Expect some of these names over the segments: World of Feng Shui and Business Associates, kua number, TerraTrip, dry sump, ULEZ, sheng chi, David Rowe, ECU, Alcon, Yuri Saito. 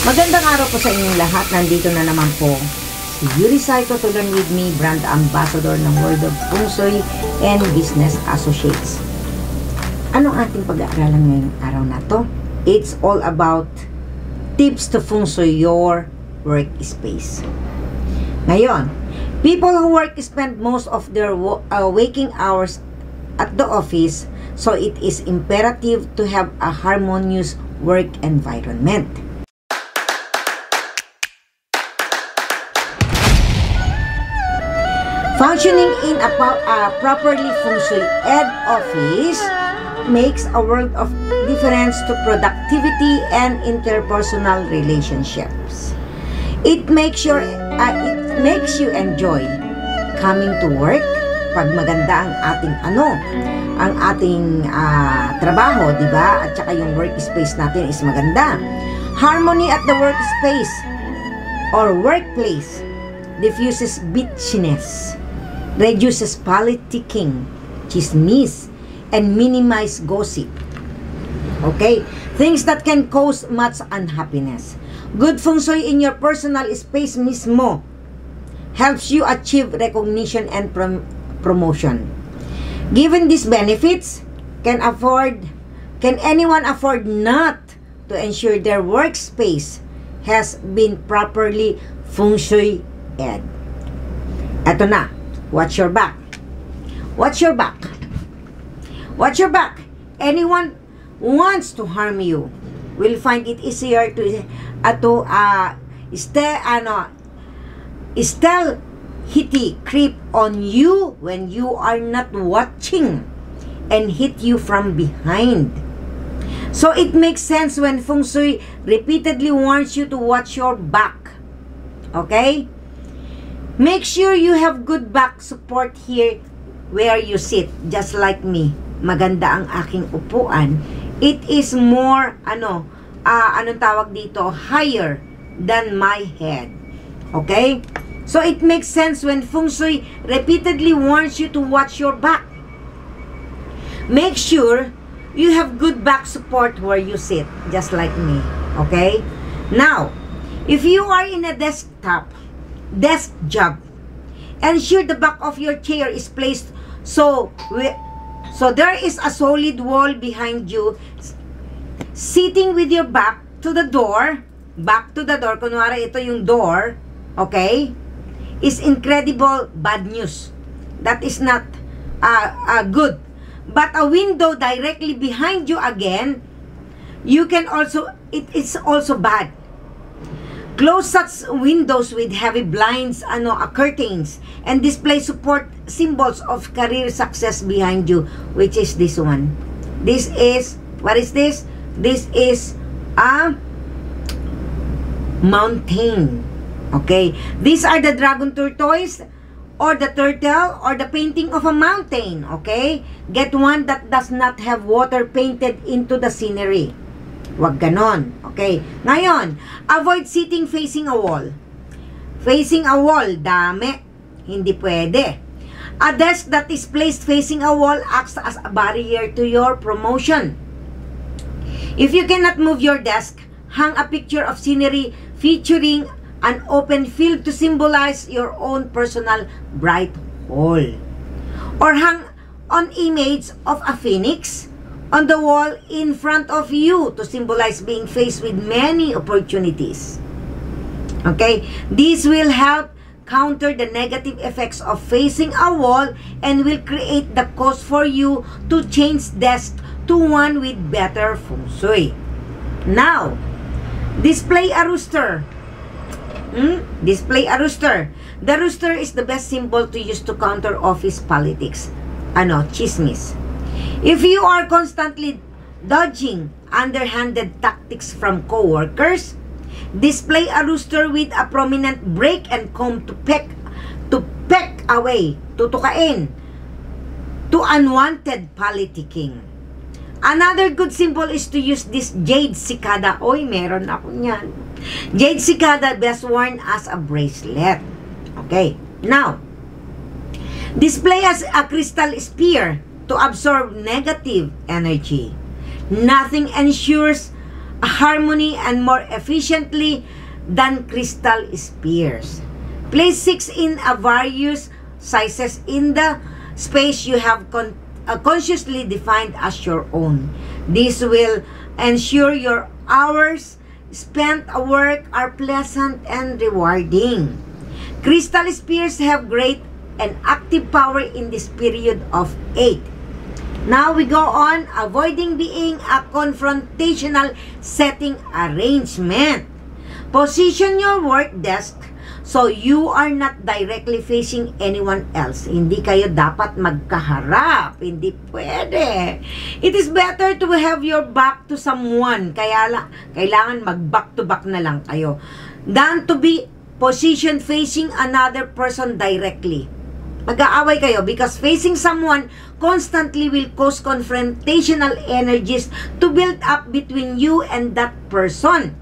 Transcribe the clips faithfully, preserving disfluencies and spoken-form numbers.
Magandang araw po sa inyong lahat. Nandito na naman po si Yuri Saito to Learn With Me, Brand Ambassador ng World of Feng Shui and Business Associates. Anong ating pag-aaralan ngayong araw na to? It's all about tips to Feng Shui your workspace. Ngayon, people who work spend most of their uh, waking hours at the office, so it is imperative to have a harmonious work environment. Functioning in a, a properly feng shui ed office makes a world of difference to productivity and interpersonal relationships. It makes your uh, it makes you enjoy coming to work pag maganda ang ating ano, ang ating uh, trabaho, di ba? At saka yung workspace natin is maganda. Harmony at the workspace or workplace diffuses bitchiness, reduces politicking, chismis, and minimize gossip. Okay? Things that can cause much unhappiness. Good feng shui in your personal space mismo helps you achieve recognition and prom promotion. Given these benefits, can afford can anyone afford not to ensure their workspace has been properly feng shui ed? Eto na. Watch your back. Watch your back. Watch your back. Anyone wants to harm you will find it easier to uh, to uh, stay ano still hitty creep on you when you are not watching and hit you from behind. So it makes sense when Feng Shui repeatedly warns you to watch your back. Okay? Make sure you have good back support here where you sit. Just like me, maganda ang aking upuan. It is more, ano, uh, anong tawag dito, higher than my head. Okay? So, it makes sense when Feng Shui repeatedly warns you to watch your back. Make sure you have good back support where you sit. Just like me. Okay? Now, if you are in a desktop, desk job, ensure the back of your chair is placed so so there is a solid wall behind you. Sitting with your back to the door, back to the door, kunwari ito yung door, okay, is incredible bad news. That is not uh, uh, good. But a window directly behind you again, you can also, it is also bad. Close such windows with heavy blinds, ano, uh, curtains, and display support symbols of career success behind you, which is this one. This is, what is this? This is a mountain. Okay? These are the dragon tortoise, or the turtle, or the painting of a mountain. Okay? Get one that does not have water painted into the scenery. Wag ganon. Okay. Ngayon, avoid sitting facing a wall. Facing a wall, dami. Hindi pwede. A desk that is placed facing a wall acts as a barrier to your promotion. If you cannot move your desk, hang a picture of scenery featuring an open field to symbolize your own personal bright hole. Or hang an image of a phoenix on the wall in front of you to symbolize being faced with many opportunities. Okay? This will help counter the negative effects of facing a wall and will create the cause for you to change desk to one with better feng shui. Now, display a rooster. Hmm? Display a rooster. The rooster is the best symbol to use to counter office politics. Ano? Chismis. If you are constantly dodging underhanded tactics from co-workers, display a rooster with a prominent break and comb to peck, to peck away, tutukain, to unwanted politicking. Another good symbol is to use this jade cicada. Oy, meron ako niyan. Jade cicada, best worn as a bracelet. Okay, now, display as a crystal spear to absorb negative energy. Nothing ensures harmony and more efficiently than crystal spheres. Place six in a various sizes in the space you have con uh, consciously defined as your own. This will ensure your hours spent at work are pleasant and rewarding. Crystal spheres have great and active power in this period of eight. Now we go on, avoiding being a confrontational setting arrangement. Position your work desk so you are not directly facing anyone else. Hindi kayo dapat magkaharap. Hindi pwede. It is better to have your back to someone. Kaya la, kailangan mag-back to back na lang kayo than to be positioned facing another person directly. Mag-aaway kayo because facing someone constantly will cause confrontational energies to build up between you and that person.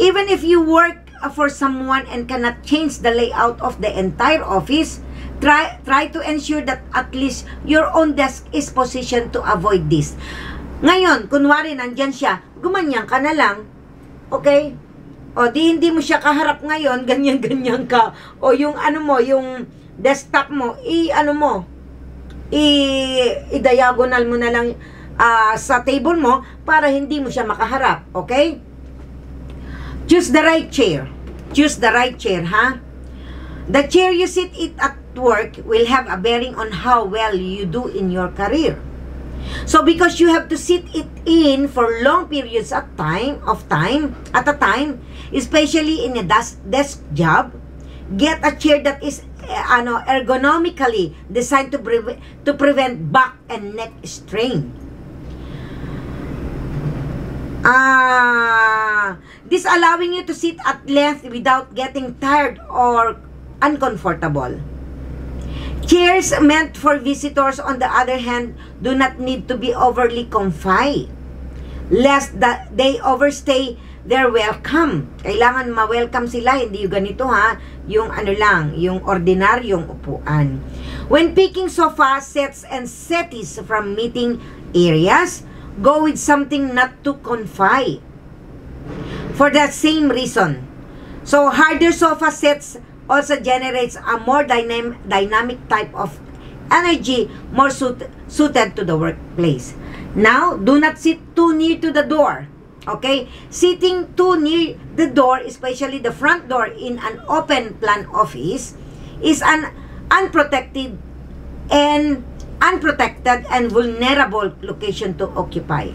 Even if you work for someone and cannot change the layout of the entire office, try, try to ensure that at least your own desk is positioned to avoid this. Ngayon, kunwari nandyan siya, gumanyan ka na lang, okay? O di hindi mo siya kaharap ngayon, ganyan-ganyan ka. O yung ano mo, yung desktop mo, i-ano mo, i-diagonal mo na lang uh, sa table mo para hindi mo siya makaharap, okay? Choose the right chair. Choose the right chair, ha? The chair you sit it at work will have a bearing on how well you do in your career. So because you have to sit it in for long periods of time, of time at a time, especially in a desk job, get a chair that is ano, ergonomically designed to, pre to prevent back and neck strain. Ah, this allowing you to sit at length without getting tired or uncomfortable. Chairs meant for visitors, on the other hand, do not need to be overly comfy, lest that they overstay their welcome. Kailangan ma-welcome sila, hindi yung ganito ha, yung ano lang, yung ordinaryong upuan. When picking sofa sets and settees from meeting areas, go with something not too comfy. For that same reason, so harder sofa sets also generates a more dynam dynamic type of energy, more suit suited to the workplace. Now, do not sit too near to the door. Okay, sitting too near the door, especially the front door in an open plan office, is an unprotected and unprotected and vulnerable location to occupy.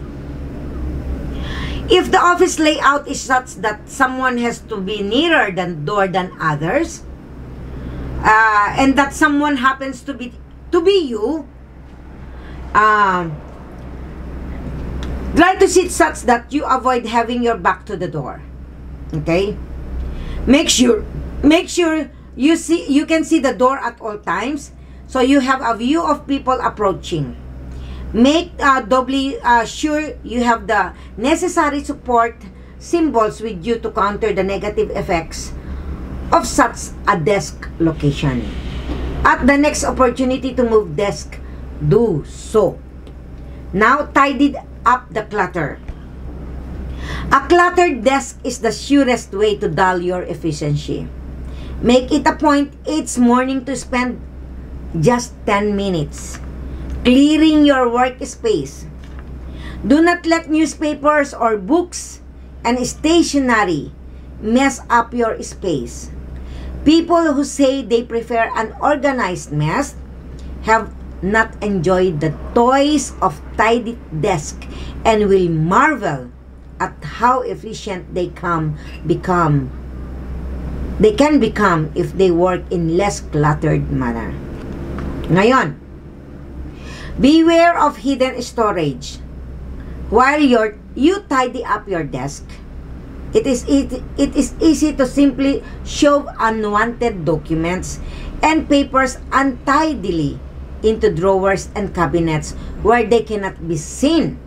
If the office layout is such that someone has to be nearer the door than others, uh, and that someone happens to be to be you, um. Uh, Try to sit such that you avoid having your back to the door. Okay? Make sure make sure you see you can see the door at all times so you have a view of people approaching. Make uh, doubly uh, sure you have the necessary support symbols with you to counter the negative effects of such a desk location. At the next opportunity to move desk, do so. Now, tidied up the clutter. A cluttered desk is the surest way to dull your efficiency. Make it a point each morning to spend just ten minutes clearing your workspace. Do not let newspapers or books and stationery mess up your space. People who say they prefer an organized mess have not enjoyed the toys of tidy desk and will marvel at how efficient they come become they can become if they work in less cluttered manner. Ngayon, beware of hidden storage. While you're, you tidy up your desk, it is it, it is easy to simply shove unwanted documents and papers untidily into drawers and cabinets where they cannot be seen.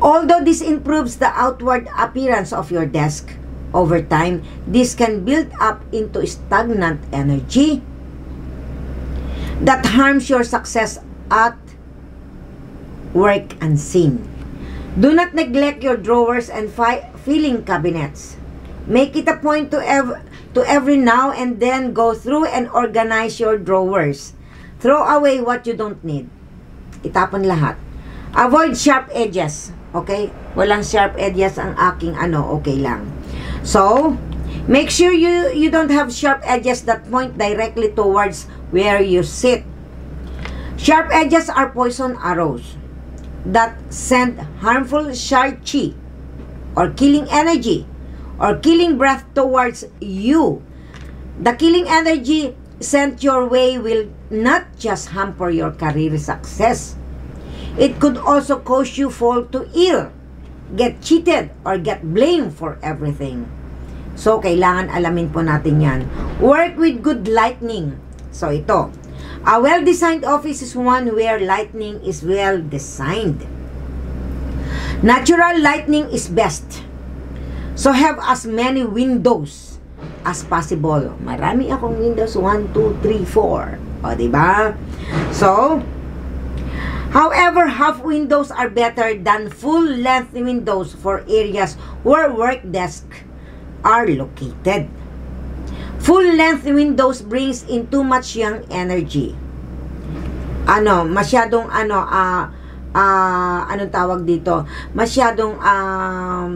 Although this improves the outward appearance of your desk, over time, this can build up into stagnant energy that harms your success at work unseen. Do not neglect your drawers and fi filing cabinets. Make it a point to, ev to every now and then go through and organize your drawers. Throw away what you don't need. Itapon lahat. Avoid sharp edges. Okay? Walang sharp edges ang aking ano. Okay lang. So, make sure you, you don't have sharp edges that point directly towards where you sit. Sharp edges are poison arrows that send harmful sheng chi or killing energy or killing breath towards you. The killing energy sent your way will not just hamper your career success. It could also cause you fall to ill, get cheated, or get blamed for everything. So, kailangan alamin po natin yan. Work with good lightning. So, ito. A well-designed office is one where lightning is well-designed. Natural lightning is best. So, have as many windows as possible. Marami akong windows. one, two, three, four. O, diba? So, however, half windows are better than full-length windows for areas where work desks are located. Full-length windows brings in too much yang energy. Ano, masyadong ano, ah, uh, uh, anong tawag dito? Masyadong, uh,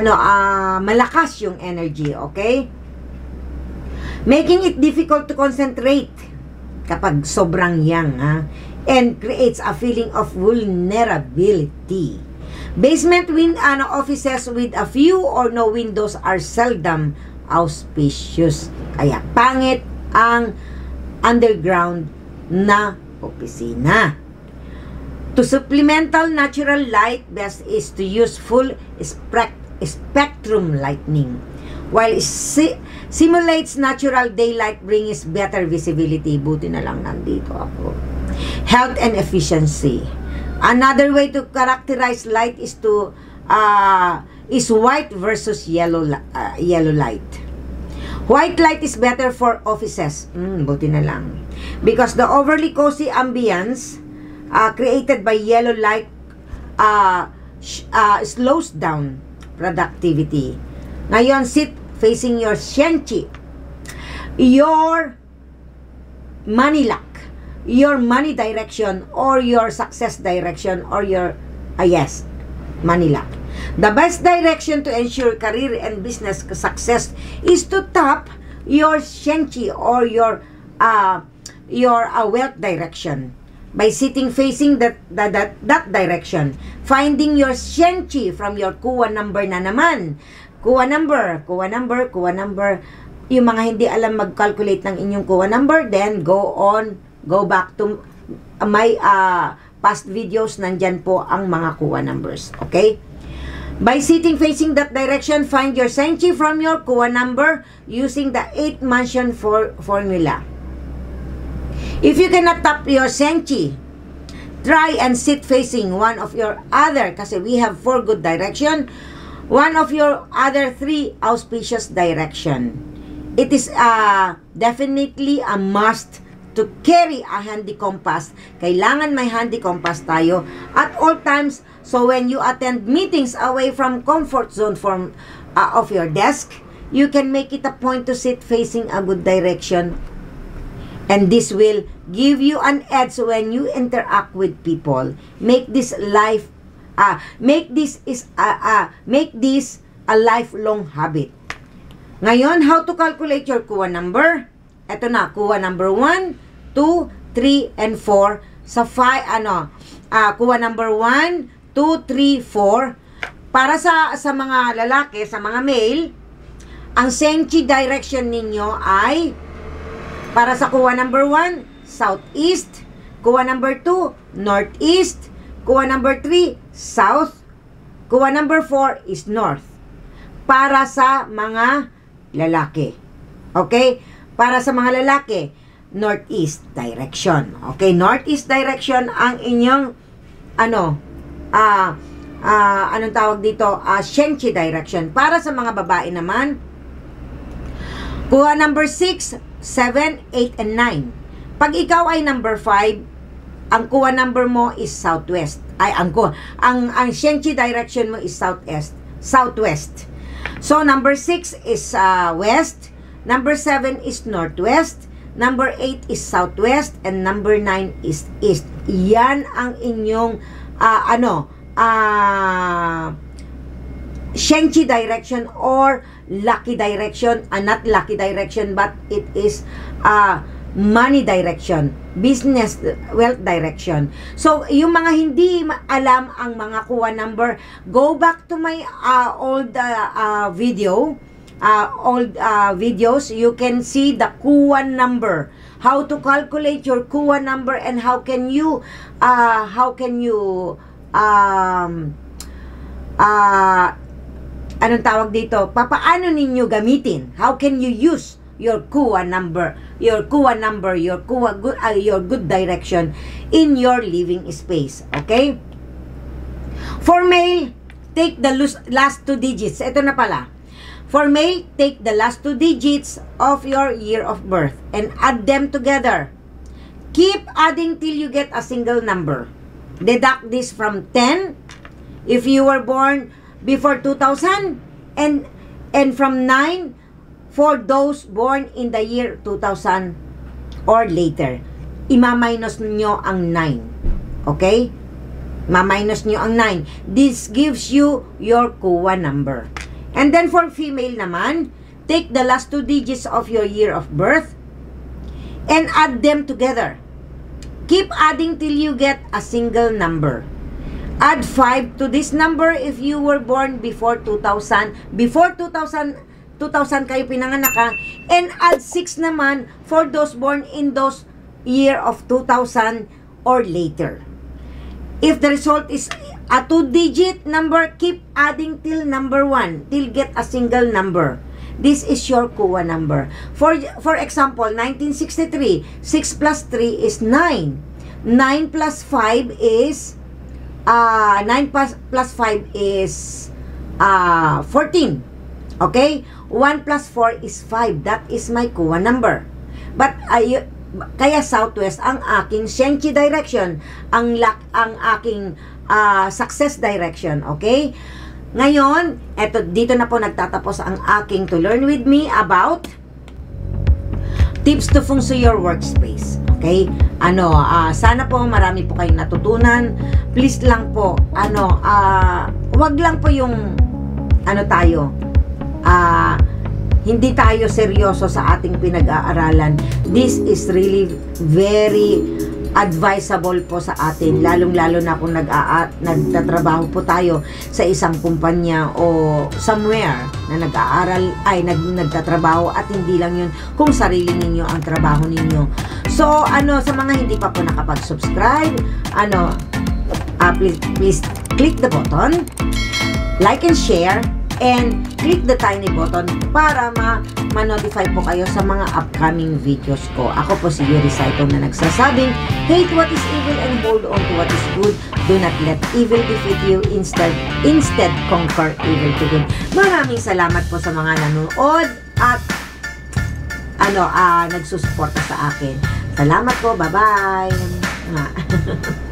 ano, ah, uh, malakas yung energy, okay? Making it difficult to concentrate kapag sobrang yang, ha? And creates a feeling of vulnerability. Basement win ano, offices with a few or no windows are seldom auspicious. Kaya pangit ang underground na opisina. To supplemental natural light, best is to use full spect spectrum lightning. While it si simulates natural daylight, brings better visibility. Buti na lang nandito ako. Health and efficiency. Another way to characterize light is to uh, is white versus yellow uh, yellow light. White light is better for offices. Mm, buti na lang. Because the overly cozy ambience uh, created by yellow light uh, uh, slows down productivity. Ngayon, sit facing your sheng chi, your money luck, your money direction, or your success direction, or your, ah yes, money luck. The best direction to ensure career and business success is to tap your sheng chi or your, uh, your uh, wealth direction. By sitting facing that, that, that, that direction, finding your sheng chi from your kua number na naman. Kua number, kua number, kua number. Yung mga hindi alam mag-calculate ng inyong kua number, then go on. Go back to my uh, past videos. Nandyan po ang mga kua numbers. Okay? By sitting facing that direction, find your sheng chi from your kua number using the eighth mansion for formula. If you cannot tap your sheng chi, try and sit facing one of your other, kasi we have four good direction, one of your other three auspicious direction. It is uh, definitely a must to carry a handy compass. Kailangan may handy compass tayo at all times. So when you attend meetings away from comfort zone from uh, of your desk, you can make it a point to sit facing a good direction. And this will give you an edge when you interact with people. Make this life, ah, uh, make this is ah uh, uh, make this a lifelong habit. Ngayon, how to calculate your kua number? Ito na, kua number one, two, three, and four. Sa five, ano, uh, kua number one, two, three, four. Para sa, sa mga lalaki, sa mga male, ang sheng chi direction ninyo ay, para sa kua number one, southeast. Kua number two, northeast. Kua number three, south. Kua number four is north. Para sa mga lalaki. Okay? Para sa mga lalaki, northeast direction. Okay, northeast direction ang inyong ano, ah, uh, uh, anong tawag dito, uh, sheng chi direction. Para sa mga babae naman, kua number six, seven, eight, and nine. Pag ikaw ay number five, ang kua number mo is southwest. Ay, ang kua, ang, ang sheng chi direction mo is southwest. Southwest. So, number six is uh, west. Number seven is northwest. Number eight is southwest. And number nine is east. Yan ang inyong, uh, ano, ah, uh, sheng chi direction or lucky direction, and uh, not lucky direction, but it is uh, money direction, business wealth direction. So, yung mga hindi alam ang mga kua number, go back to my uh, old uh, uh, video, uh, old uh, videos. You can see the kua number, how to calculate your kua number, and how can you, uh, how can you, um, uh, anong tawag dito? Papaano ninyo gamitin? How can you use your kua number, your kua number, your kua good, uh, your good direction in your living space? Okay? For male, take the last two digits. Ito na pala. For male, take the last two digits of your year of birth and add them together. Keep adding till you get a single number. Deduct this from ten if you were born before two thousand, and and from nine for those born in the year two thousand or later. Ima-minus nyo ang nine. Okay? Ma-minus nyo ang nine. This gives you your kua number. And then for female naman, take the last two digits of your year of birth and add them together. Keep adding till you get a single number. Add five to this number if you were born before two thousand. Before two thousand, two thousand kayo pinanganak ha. And add six naman for those born in those year of two thousand or later. If the result is a two-digit number, keep adding till number one, till get a single number. This is your kua number. For, for example, nineteen sixty-three, six plus three is nine. nine plus five is... Uh, nine plus five is uh, fourteen. Okay? one plus four is five. That is my kua number. But, ay, kaya southwest ang aking sheng chi direction, ang, ang aking uh, success direction. Okay? Ngayon, eto, dito na po nagtatapos ang aking To Learn With Me about tips to feng shui your workspace. Okay? Ano, uh, sana po marami po kayong natutunan. Please lang po, ano, uh, wag lang po yung, ano tayo, uh, hindi tayo seryoso sa ating pinag-aaralan. This is really very advisable po sa atin, lalong-lalo na kung nagtatrabaho po tayo sa isang kumpanya o somewhere na nag-aaral, ay nag nagtatrabaho, at hindi lang yun kung sarili ninyo ang trabaho ninyo. So, ano, sa mga hindi pa po nakapag-subscribe, ano, uh, please, please click the button, like and share, and click the tiny button para ma-notify po kayo sa mga upcoming videos ko. Ako po si Yuri Saito na nagsasabing, hate what is evil and hold on to what is good. Do not let evil defeat you. Instead, instead conquer evil to good. Maraming salamat po sa mga nanonood at ano, uh, nagsusuporta sa akin. Salamat po. Bye-bye.